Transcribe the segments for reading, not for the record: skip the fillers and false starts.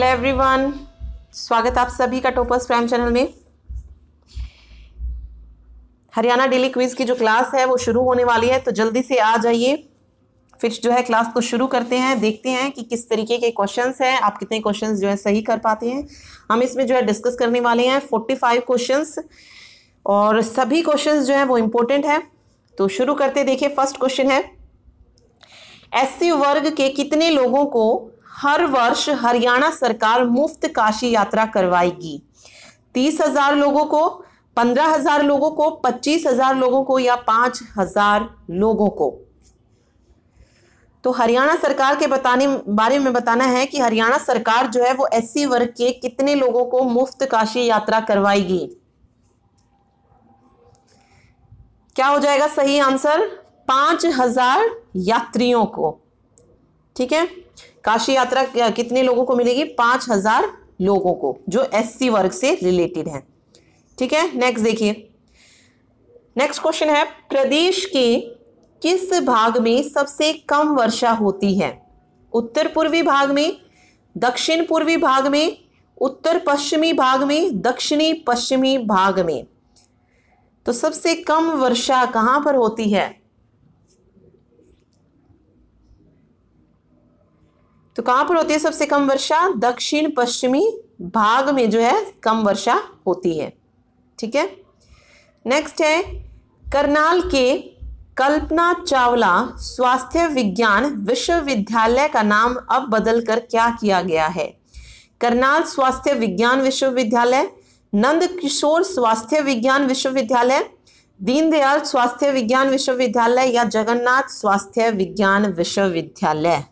Hello everyone, स्वागत आप सभी का टॉपर्स प्राइम चैनल में। हरियाणा डेली क्विज की जो क्लास है वो शुरू होने वाली है, तो जल्दी से आ जाइए, फिर जो है क्लास को शुरू करते हैं। देखते हैं कि किस तरीके के क्वेश्चंस हैं, आप कितने क्वेश्चंस जो है सही कर पाते हैं। हम इसमें जो है डिस्कस करने वाले हैं 45 क्वेश्चंस, और सभी क्वेश्चंस जो है वो इम्पोर्टेंट है। तो शुरू करते, देखिए फर्स्ट क्वेश्चन है, एससी वर्ग के कितने लोगों को हर वर्ष हरियाणा सरकार मुफ्त काशी यात्रा करवाएगी? 30,000 लोगों को, 15,000 लोगों को, 25,000 लोगों को, या 5,000 लोगों को? तो हरियाणा सरकार के बारे में बताना है कि हरियाणा सरकार जो है वो एससी वर्ग के कितने लोगों को मुफ्त काशी यात्रा करवाएगी। क्या हो जाएगा सही आंसर? 5,000 यात्रियों को। ठीक है, काशी यात्रा कितने लोगों को मिलेगी? 5,000 लोगों को जो एससी वर्ग से रिलेटेड है। ठीक है, नेक्स्ट देखिए, नेक्स्ट क्वेश्चन है, प्रदेश के किस भाग में सबसे कम वर्षा होती है? उत्तर पूर्वी भाग में, दक्षिण पूर्वी भाग में, उत्तर पश्चिमी भाग में, दक्षिणी पश्चिमी भाग में? तो सबसे कम वर्षा कहां पर होती है? तो कहां पर होती है सबसे कम वर्षा? दक्षिण पश्चिमी भाग में जो है कम वर्षा होती है। ठीक है, नेक्स्ट है, करनाल के कल्पना चावला स्वास्थ्य विज्ञान विश्वविद्यालय का नाम अब बदलकर क्या किया गया है? करनाल स्वास्थ्य विज्ञान विश्वविद्यालय, नंद किशोर स्वास्थ्य विज्ञान विश्वविद्यालय, दीनदयाल स्वास्थ्य विज्ञान विश्वविद्यालय, या जगन्नाथ स्वास्थ्य विज्ञान विश्वविद्यालय?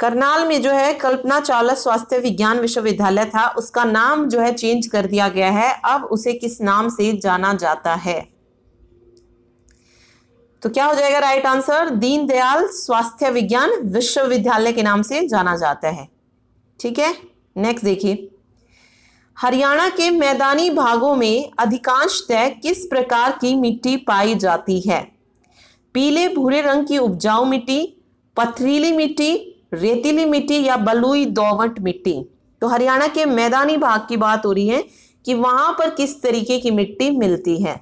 करनाल में जो है कल्पना चावला स्वास्थ्य विज्ञान विश्वविद्यालय था, उसका नाम जो है चेंज कर दिया गया है। अब उसे किस नाम से जाना जाता है? तो क्या हो जाएगा राइट आंसर? दीनदयाल स्वास्थ्य विज्ञान विश्वविद्यालय के नाम से जाना जाता है। ठीक है, नेक्स्ट देखिए, हरियाणा के मैदानी भागों में अधिकांशतः किस प्रकार की मिट्टी पाई जाती है? पीले भूरे रंग की उपजाऊ मिट्टी, पथरीली मिट्टी, रेतीली मिट्टी, या बलुई दोमट मिट्टी? तो हरियाणा के मैदानी भाग की बात हो रही है कि वहां पर किस तरीके की मिट्टी मिलती है।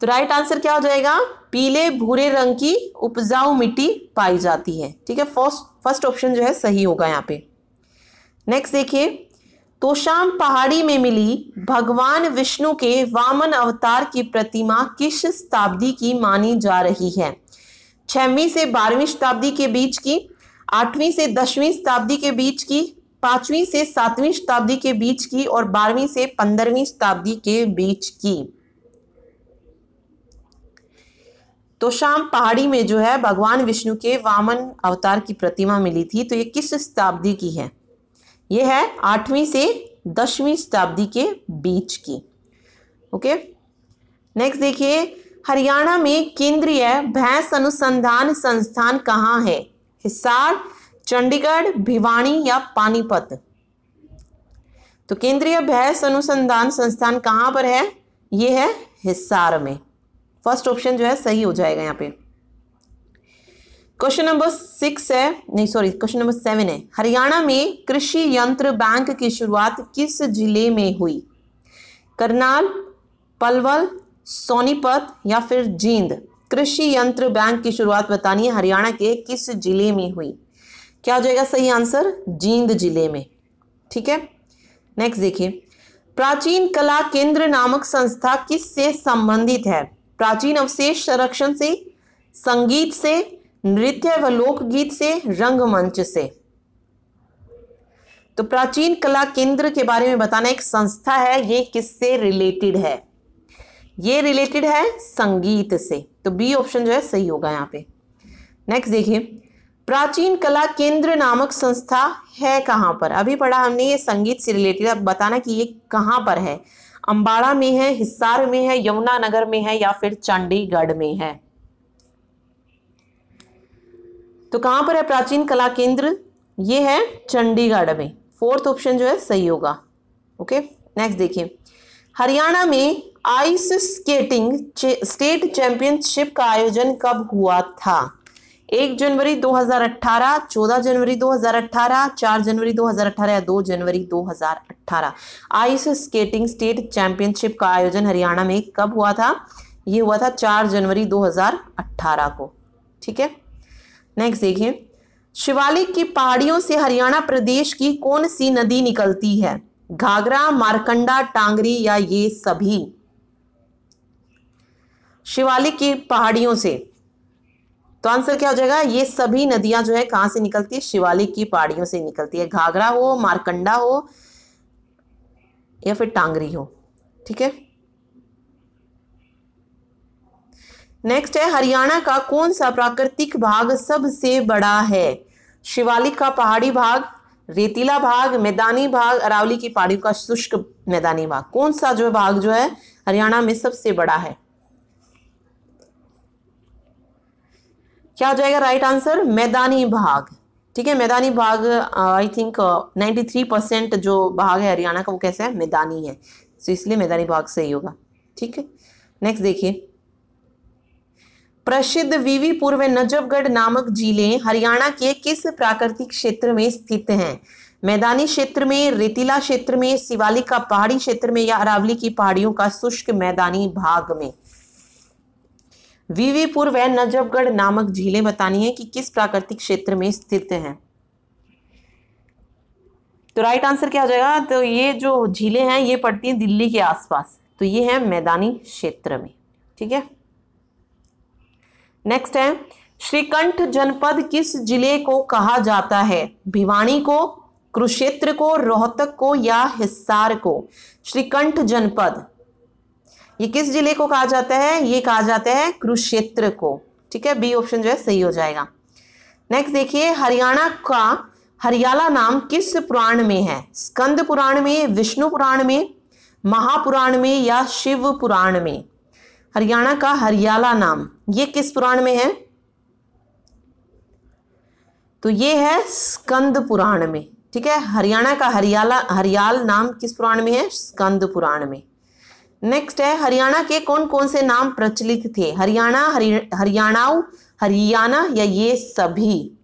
तो राइट आंसर क्या हो जाएगा? पीले भूरे रंग की उपजाऊ मिट्टी पाई जाती है। ठीक है, फर्स्ट ऑप्शन जो है सही होगा यहाँ पे। नेक्स्ट देखिए, तोशाम पहाड़ी में मिली भगवान विष्णु के वामन अवतार की प्रतिमा किस शताब्दी की मानी जा रही है? 6वीं से 12वीं शताब्दी के बीच की, 8वीं से 10वीं शताब्दी के बीच की, 5वीं से 7वीं शताब्दी के बीच की, और 12वीं से 15वीं शताब्दी के बीच की? तोशाम पहाड़ी में जो है भगवान विष्णु के वामन अवतार की प्रतिमा मिली थी, तो ये किस शताब्दी की है? ये है 8वीं से 10वीं शताब्दी के बीच की। ओके, नेक्स्ट देखिए, हरियाणा में केंद्रीय भैंस अनुसंधान संस्थान कहाँ है? हिसार, चंडीगढ़, भिवानी, या पानीपत? तो केंद्रीय भैंस अनुसंधान संस्थान कहाँ पर है? ये है हिसार में। फर्स्ट ऑप्शन जो है सही हो जाएगा यहाँ पे। क्वेश्चन नंबर 6 है, नहीं सॉरी, क्वेश्चन नंबर 7 है, हरियाणा में कृषि यंत्र बैंक की शुरुआत किस जिले में हुई? करनाल, पलवल, सोनीपत, या फिर जींद? कृषि यंत्र बैंक की शुरुआत बतानी है हरियाणा के किस जिले में हुई। क्या हो जाएगा सही आंसर? जींद जिले में। ठीक है, नेक्स्ट देखिए, प्राचीन कला केंद्र नामक संस्था किससे संबंधित है? प्राचीन अवशेष संरक्षण से, संगीत से, नृत्य व लोकगीत से, रंगमंच से? तो प्राचीन कला केंद्र के बारे में बताना एक संस्था है, ये किससे रिलेटेड है? ये रिलेटेड है संगीत से, तो बी ऑप्शन जो है सही होगा यहाँ पे। नेक्स्ट देखिए, प्राचीन कला केंद्र नामक संस्था है कहाँ पर? अभी पढ़ा हमने ये संगीत से रिलेटेड, अब बताना कि ये कहाँ पर है? अंबाड़ा में है, हिसार में है, यमुनानगर में है, या फिर चंडीगढ़ में है? तो कहां पर है प्राचीन कला केंद्र? ये है चंडीगढ़ में। फोर्थ ऑप्शन जो है सही होगा। ओके, नेक्स्ट देखिए, हरियाणा में आइस स्केटिंग स्टेट चैंपियनशिप का आयोजन कब हुआ था? 1 जनवरी 2018, 14 जनवरी 2018, 4 जनवरी 2018 या 2 जनवरी 2018। आइस स्केटिंग स्टेट चैंपियनशिप का आयोजन हरियाणा में कब हुआ था? ये हुआ था 4 जनवरी 2018 को। ठीक है, नेक्स्ट देखिए, शिवालिक की पहाड़ियों से हरियाणा प्रदेश की कौन सी नदी निकलती है? घाघरा, मारकंडा, टांगरी या ये सभी? शिवालिक की पहाड़ियों से, तो आंसर क्या हो जाएगा? ये सभी नदियां जो है कहां से निकलती है? शिवालिक की पहाड़ियों से निकलती है, घाघरा हो, मारकंडा हो या फिर टांगरी हो। ठीक है, नेक्स्ट है, हरियाणा का कौन सा प्राकृतिक भाग सबसे बड़ा है? शिवालिक का पहाड़ी भाग, रेतीला भाग, मैदानी भाग, अरावली की पहाड़ियों का शुष्क मैदानी भाग। कौन सा जो भाग जो है हरियाणा में सबसे बड़ा है? क्या हो जाएगा राइट आंसर? मैदानी भाग। ठीक है, मैदानी भाग। आई थिंक 93% जो भाग है हरियाणा का वो कैसा है? मैदानी है, तो इसलिए मैदानी भाग सही होगा। ठीक है, नेक्स्ट देखिए, प्रसिद्ध विवी पूर्व नजफगढ़ नामक जिले हरियाणा के किस प्राकृतिक क्षेत्र में स्थित हैं? मैदानी क्षेत्र में, रेतीला क्षेत्र में, शिवालिक का पहाड़ी क्षेत्र में या अरावली की पहाड़ियों का शुष्क मैदानी भाग में? विवीपुर व नजफगढ़ नामक झीलें बतानी है कि किस प्राकृतिक क्षेत्र में स्थित हैं। तो राइट आंसर क्या हो जाएगा? तो ये जो झीलें हैं ये पड़ती हैं दिल्ली के आसपास, तो ये है मैदानी क्षेत्र में। ठीक है, नेक्स्ट है, श्रीकंठ जनपद किस जिले को कहा जाता है? भिवानी को, कुरुक्षेत्र को, रोहतक को या हिसार को? श्रीकंठ जनपद ये किस जिले को कहा जाता है? ये कहा जाता है कुरुक्षेत्र को। ठीक है, बी ऑप्शन जो है सही हो जाएगा। नेक्स्ट देखिए, हरियाणा का हरियाला नाम किस पुराण में है? स्कंद पुराण में, विष्णु पुराण में, महापुराण में या शिव पुराण में? हरियाणा का हरियाला नाम ये किस पुराण में है? तो ये है स्कंद पुराण में। ठीक है, हरियाणा का हरियाल नाम किस पुराण में है? स्कंद पुराण में। नेक्स्ट है, हरियाणा के कौन कौन से नाम प्रचलित थे? हरियाणा, हरियाणाऊ, हरियाणा या ये सभी?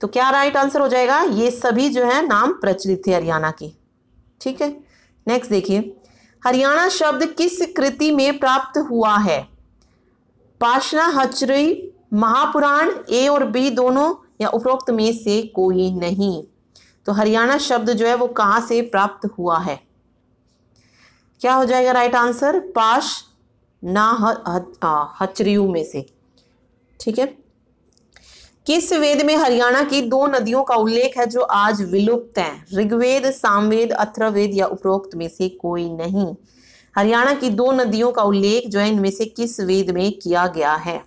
तो क्या राइट आंसर हो जाएगा? ये सभी जो है नाम प्रचलित थे हरियाणा के। ठीक है, नेक्स्ट देखिए, हरियाणा शब्द किस कृति में प्राप्त हुआ है? पाषाणहस्ती, महापुराण, ए और बी दोनों या उपरोक्त में से कोई नहीं? तो हरियाणा शब्द जो है वो कहाँ से प्राप्त हुआ है? क्या हो जाएगा राइट आंसर? पाषाणहस्ती में से। ठीक है, किस वेद में हरियाणा की 2 नदियों का उल्लेख है जो आज विलुप्त हैं? ऋग्वेद, सामवेद, अथर्ववेद या उपरोक्त में से कोई नहीं? हरियाणा की 2 नदियों का उल्लेख जो है इनमें से किस वेद में किया गया है?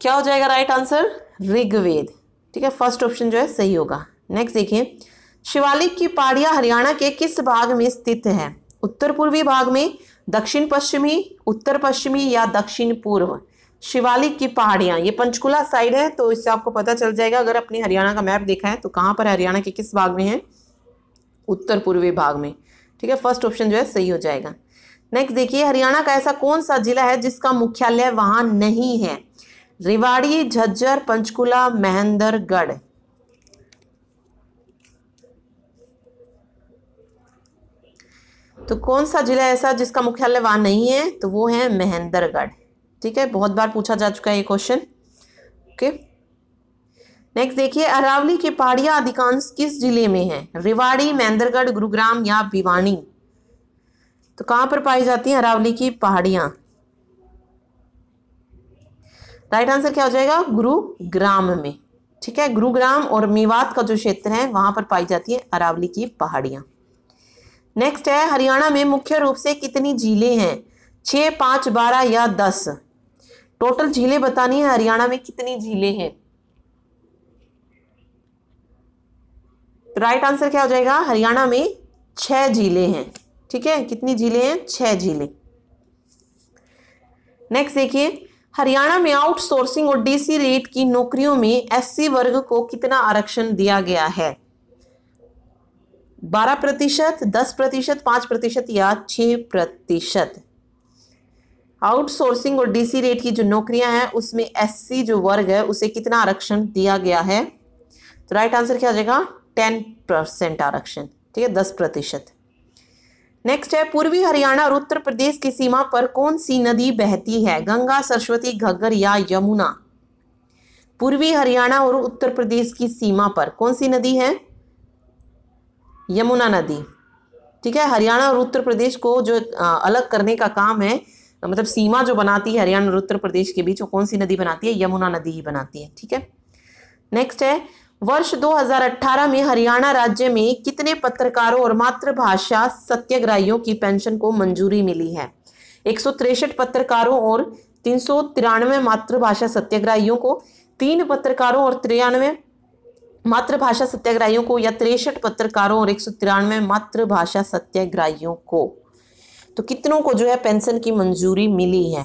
क्या हो जाएगा राइट आंसर? ऋग्वेद। ठीक है, फर्स्ट ऑप्शन जो है सही होगा। नेक्स्ट देखिए, शिवालिक की पहाड़ियां हरियाणा के किस भाग में स्थित हैं? उत्तर पूर्वी भाग में, दक्षिण पश्चिमी, उत्तर पश्चिमी या दक्षिण पूर्व? शिवालिक की पहाड़ियां ये पंचकुला साइड है, तो इससे आपको पता चल जाएगा अगर अपने हरियाणा का मैप देखा है तो कहाँ पर हरियाणा के किस भाग में है? उत्तर पूर्वी भाग में। ठीक है, फर्स्ट ऑप्शन जो है सही हो जाएगा। नेक्स्ट देखिए, हरियाणा का ऐसा कौन सा जिला है जिसका मुख्यालय वहाँ नहीं है? रेवाड़ी, झज्जर, पंचकुला, महेंद्रगढ़? तो कौन सा जिला ऐसा जिसका मुख्यालय वहां नहीं है? तो वो है महेंद्रगढ़। ठीक है, बहुत बार पूछा जा चुका है ये क्वेश्चन। ओके, नेक्स्ट देखिए, अरावली की पहाड़ियां अधिकांश किस जिले में है? रेवाड़ी, महेंद्रगढ़, गुरुग्राम या भिवानी? तो कहां पर पाई जाती है अरावली की पहाड़ियां? राइट आंसर क्या हो जाएगा? गुरुग्राम में। ठीक है, गुरुग्राम और मेवात का जो क्षेत्र है वहां पर पाई जाती है अरावली की पहाड़ियां। नेक्स्ट है, हरियाणा में मुख्य रूप से कितनी झीलें हैं? 6, 5, 12 या 10? टोटल झीलें बतानी है हरियाणा में कितनी झीलें हैं। तो राइट आंसर क्या हो जाएगा? हरियाणा में 6 झीलें हैं। ठीक है, कितनी झीलें हैं? 6 झीलें। नेक्स्ट देखिए, हरियाणा में आउटसोर्सिंग और डीसी रेट की नौकरियों में एससी वर्ग को कितना आरक्षण दिया गया है? 12%, 10%, 5% या 6%? आउटसोर्सिंग और डीसी रेट की जो नौकरियां हैं उसमें एससी जो वर्ग है उसे कितना आरक्षण दिया गया है? तो राइट आंसर क्या हो जाएगा? 10% आरक्षण, ठीक है, 10%। नेक्स्ट है पूर्वी हरियाणा और उत्तर प्रदेश की सीमा पर कौन सी नदी बहती है? गंगा, सरस्वती, घग्गर या यमुना? पूर्वी हरियाणा और उत्तर प्रदेश की सीमा पर कौन सी नदी है? यमुना नदी, ठीक है। हरियाणा और उत्तर प्रदेश को जो अलग करने का काम है, मतलब सीमा जो बनाती है हरियाणा और उत्तर प्रदेश के बीच, वो कौन सी नदी बनाती है? यमुना नदी ही बनाती है, ठीक है। नेक्स्ट है वर्ष 2018 में हरियाणा राज्य में कितने पत्रकारों और मातृभाषा सत्याग्रहियों की पेंशन को मंजूरी मिली है? 163 पत्रकारों और 393 मातृभाषा सत्याग्रहियों को, 3 पत्रकारों और 93 मातृभाषा सत्याग्रहियों को, या 63 पत्रकारों और 193 मातृभाषा सत्याग्रहियों को? तो कितनों को जो है पेंशन की मंजूरी मिली है?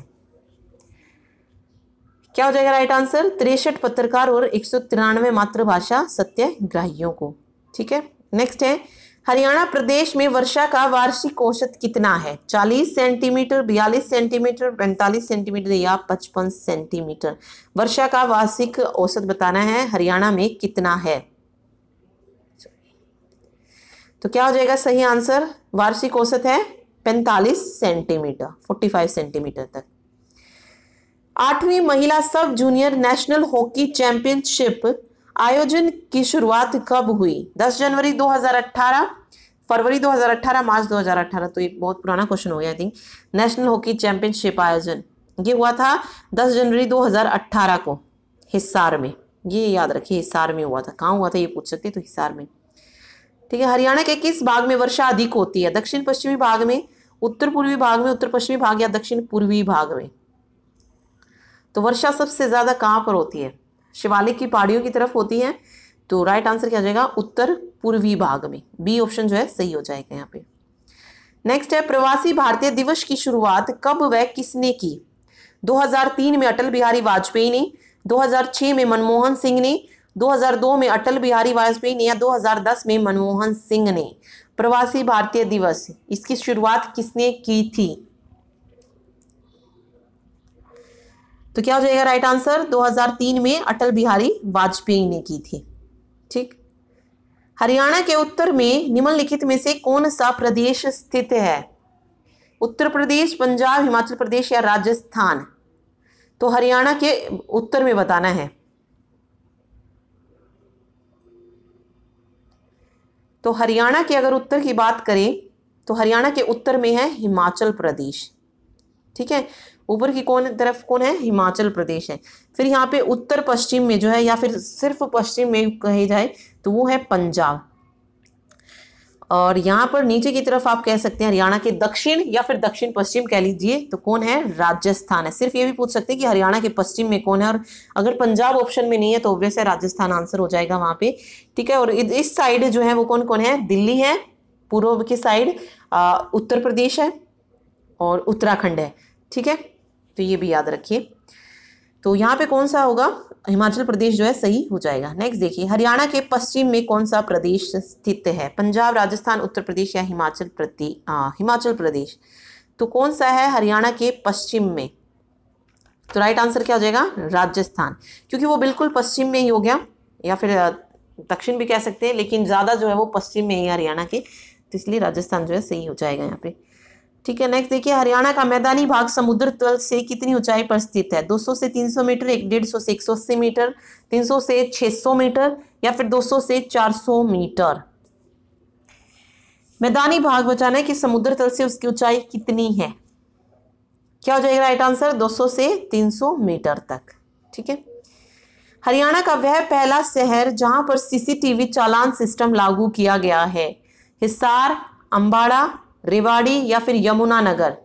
क्या हो जाएगा राइट आंसर? 63 पत्रकार और 193 मातृभाषा सत्याग्रहियों को, ठीक है। नेक्स्ट है हरियाणा प्रदेश में वर्षा का वार्षिक औसत कितना है? 40 सेंटीमीटर, 42 सेंटीमीटर, 45 सेंटीमीटर या 55 सेंटीमीटर? वर्षा का वार्षिक औसत बताना है हरियाणा में कितना है। तो क्या हो जाएगा सही आंसर? वार्षिक औसत है 45 सेंटीमीटर, 45 सेंटीमीटर तक। 8वीं महिला सब जूनियर नेशनल हॉकी चैंपियनशिप आयोजन की शुरुआत कब हुई? 10 जनवरी 2018, फरवरी 2018, मार्च 2018। तो ये बहुत पुराना क्वेश्चन हो गया I think. National hockey championship आयोजन ये हुआ था 10 जनवरी 2018 को हिसार में, ये याद रखिए, हिसार में हुआ था। कहाँ हुआ था ये पूछ सकते, तो हिसार में, ठीक है। हरियाणा के किस भाग में वर्षा अधिक होती है? दक्षिण पश्चिमी भाग में, उत्तर पूर्वी भाग में, उत्तर पश्चिमी भाग या दक्षिण पूर्वी भाग में? तो वर्षा सबसे ज़्यादा कहाँ पर होती है? शिवालिक की पहाड़ियों की तरफ होती है। तो राइट आंसर क्या हो जाएगा? उत्तर पूर्वी भाग में, बी ऑप्शन जो है सही हो जाएगा यहाँ पे। नेक्स्ट है प्रवासी भारतीय दिवस की शुरुआत कब व किसने की? 2003 में अटल बिहारी वाजपेयी ने, 2006 में मनमोहन सिंह ने, 2002 में अटल बिहारी वाजपेयी ने या 2010 में मनमोहन सिंह ने? प्रवासी भारतीय दिवस इसकी शुरुआत किसने की थी? तो क्या हो जाएगा राइट आंसर? 2003 में अटल बिहारी वाजपेयी ने की थी, ठीक। हरियाणा के उत्तर में निम्नलिखित में से कौन सा प्रदेश स्थित है? उत्तर प्रदेश, पंजाब, हिमाचल प्रदेश या राजस्थान? तो हरियाणा के उत्तर में बताना है। तो हरियाणा के अगर उत्तर की बात करें तो हरियाणा के उत्तर में है हिमाचल प्रदेश, ठीक है। ऊपर की कौन तरफ कौन है? हिमाचल प्रदेश है। फिर यहाँ पे उत्तर पश्चिम में जो है, या फिर सिर्फ पश्चिम में कहे जाए तो वो है पंजाब। और यहाँ पर नीचे की तरफ आप कह सकते हैं हरियाणा के दक्षिण या फिर दक्षिण पश्चिम कह लीजिए, तो कौन है? राजस्थान है। सिर्फ ये भी पूछ सकते हैं कि हरियाणा के पश्चिम में कौन है, और अगर पंजाब ऑप्शन में नहीं है तो ऑब्वियस है राजस्थान आंसर हो जाएगा वहाँ पे, ठीक है। और इस साइड जो है वो कौन कौन है? दिल्ली है पूर्व की साइड, उत्तर प्रदेश है और उत्तराखंड है, ठीक है। तो ये भी याद रखिए। तो यहाँ पे कौन सा होगा? हिमाचल प्रदेश जो है सही हो जाएगा। नेक्स्ट देखिए हरियाणा के पश्चिम में कौन सा प्रदेश स्थित है? पंजाब, राजस्थान, उत्तर प्रदेश या हिमाचल प्रदेश? तो कौन सा है हरियाणा के पश्चिम में? तो राइट आंसर क्या हो जाएगा? राजस्थान, क्योंकि वो बिल्कुल पश्चिम में ही हो गया, या फिर दक्षिण भी कह सकते हैं, लेकिन ज़्यादा जो है वो पश्चिम में ही हरियाणा के, तो इसलिए राजस्थान जो है सही हो जाएगा यहाँ पे, ठीक है। नेक्स्ट देखिए हरियाणा का मैदानी भाग समुद्र तल से कितनी ऊंचाई पर स्थित है? 200 से 300 मीटर, 150 से 180 मीटर, 300 से 600 मीटर या फिर 200 से 400 मीटर? मैदानी भाग बचाना है कि समुद्र तल से उसकी ऊंचाई कितनी है। क्या हो जाएगा राइट आंसर? 200 से 300 मीटर तक, ठीक है। हरियाणा का वह पहला शहर जहां पर सीसीटीवी चालान सिस्टम लागू किया गया है? हिसार, अम्बाड़ा, रेवाड़ी या फिर यमुनानगर?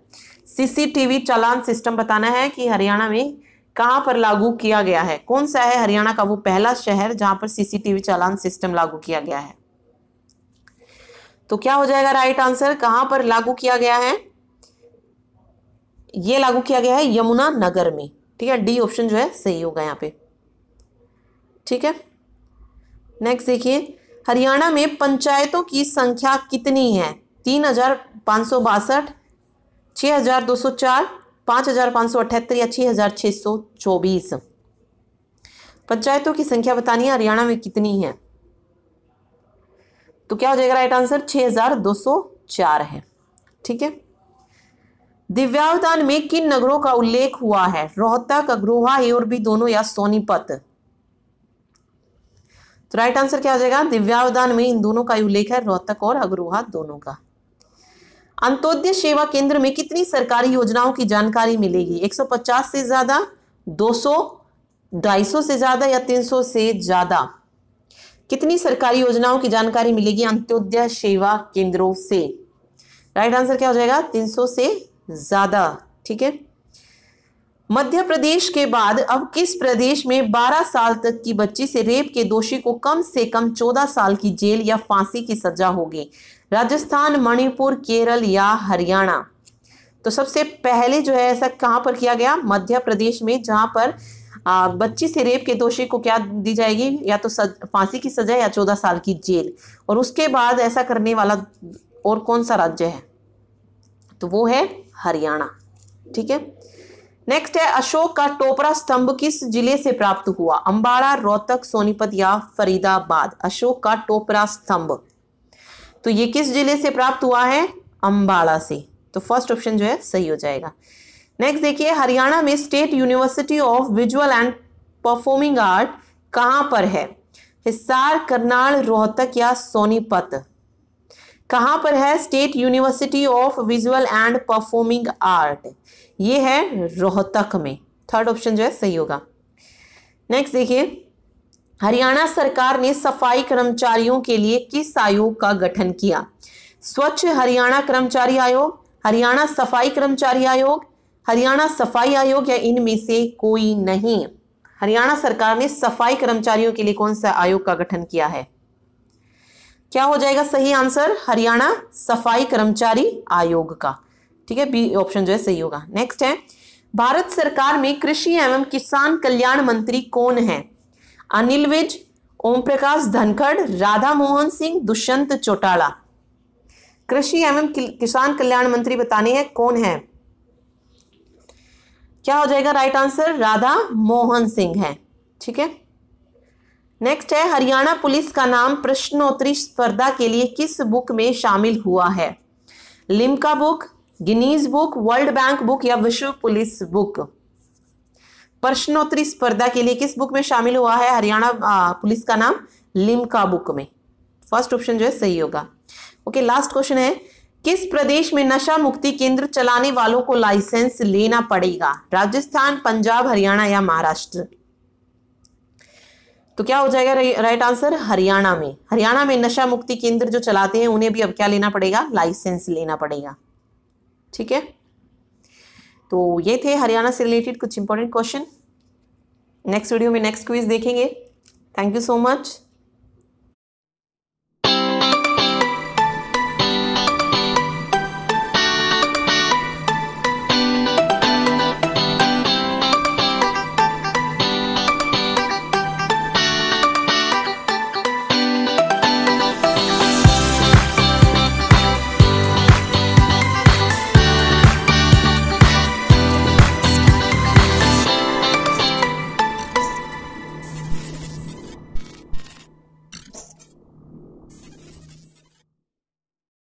सीसीटीवी चालान सिस्टम बताना है कि हरियाणा में कहाँ पर लागू किया गया है। कौन सा है हरियाणा का वो पहला शहर जहाँ पर सीसीटीवी चालान सिस्टम लागू किया गया है? तो क्या हो जाएगा राइट आंसर? कहाँ पर लागू किया गया है? ये लागू किया गया है यमुनानगर में, ठीक है। डी ऑप्शन जो है सही होगा यहाँ पे, ठीक है। नेक्स्ट देखिए हरियाणा में पंचायतों की संख्या कितनी है? 3562, 6204, 5578 या 6624। पंचायतों की संख्या बतानी है हरियाणा में कितनी है, तो क्या हो जाएगा राइट आंसर 6204 है। ठीक है, दिव्यावतार में किन नगरों का उल्लेख हुआ है, रोहतक, अग्रोहा, एओरबी दोनों या सोनीपत। तो राइट आंसर क्या हो जाएगा, दिव्यावतार में इन दोनों का उल्लेख है, रोहतक और अग्रोहा दोनों का। अंत्योदय सेवा केंद्र में कितनी सरकारी योजनाओं की जानकारी मिलेगी, 150 से ज्यादा, 200, 250 से ज्यादा या 300 से ज्यादा। कितनी सरकारी योजनाओं की जानकारी मिलेगी अंत्योदय सेवा केंद्रों से, राइट आंसर क्या हो जाएगा 300 से ज्यादा। ठीक है, मध्य प्रदेश के बाद अब किस प्रदेश में 12 साल तक की बच्ची से रेप के दोषी को कम से कम 14 साल की जेल या फांसी की सजा होगी, राजस्थान, मणिपुर, केरल या हरियाणा। तो सबसे पहले जो है ऐसा कहां पर किया गया, मध्य प्रदेश में, जहां पर बच्ची से रेप के दोषी को क्या दी जाएगी, या तो फांसी की सजा या 14 साल की जेल। और उसके बाद ऐसा करने वाला और कौन सा राज्य है, तो वो है हरियाणा। ठीक है, नेक्स्ट है अशोक का टोपरा स्तंभ किस जिले से प्राप्त हुआ, अंबाड़ा, रोहतक, सोनीपत या फरीदाबाद। अशोक का टोपरा स्तंभ तो ये किस जिले से प्राप्त हुआ है, अंबाड़ा से। तो फर्स्ट ऑप्शन जो है सही हो जाएगा। नेक्स्ट देखिए, हरियाणा में state university of visual and performing art कहां पर है, हिसार, करनाल, रोहतक या सोनीपत। कहां पर है state university of visual and performing art, ये है रोहतक में। थर्ड ऑप्शन जो है सही होगा। नेक्स्ट देखिए, हरियाणा सरकार ने सफाई कर्मचारियों के लिए किस आयोग का गठन किया, स्वच्छ हरियाणा कर्मचारी आयोग, हरियाणा सफाई कर्मचारी आयोग, हरियाणा सफाई आयोग या इनमें से कोई नहीं। हरियाणा सरकार ने सफाई कर्मचारियों के लिए कौन सा आयोग का गठन किया है, क्या हो जाएगा सही आंसर, हरियाणा सफाई कर्मचारी आयोग का। ठीक है, बी ऑप्शन जो है सही होगा। नेक्स्ट है, भारत सरकार में कृषि एवं किसान कल्याण मंत्री कौन है, अनिल विज, ओम प्रकाश धनखड़, राधा मोहन सिंह, दुष्यंत चौटाला। कृषि एवं किसान कल्याण मंत्री बताने हैं कौन है, क्या हो जाएगा राइट आंसर, राधा मोहन सिंह है। ठीक है, नेक्स्ट है, हरियाणा पुलिस का नाम प्रश्नोत्तरी स्पर्धा के लिए किस बुक में शामिल हुआ है, Limca book, Guinness book, world bank book या विश्व पुलिस बुक। प्रश्नोत्तरी स्पर्धा के लिए किस बुक में शामिल हुआ है हरियाणा पुलिस का नाम, लिम्का बुक में। फर्स्ट ऑप्शन जो है सही होगा। ओके, लास्ट क्वेश्चन है, किस प्रदेश में नशा मुक्ति केंद्र चलाने वालों को लाइसेंस लेना पड़ेगा, राजस्थान, पंजाब, हरियाणा या महाराष्ट्र। तो क्या हो जाएगा राइट आंसर, हरियाणा में। हरियाणा में नशा मुक्ति केंद्र जो चलाते हैं उन्हें भी अब क्या लेना पड़ेगा, लाइसेंस लेना पड़ेगा। ठीक है, तो ये थे हरियाणा से रिलेटेड कुछ इंपॉर्टेंट क्वेश्चन। नेक्स्ट वीडियो में नेक्स्ट क्विज देखेंगे। Thank you so much.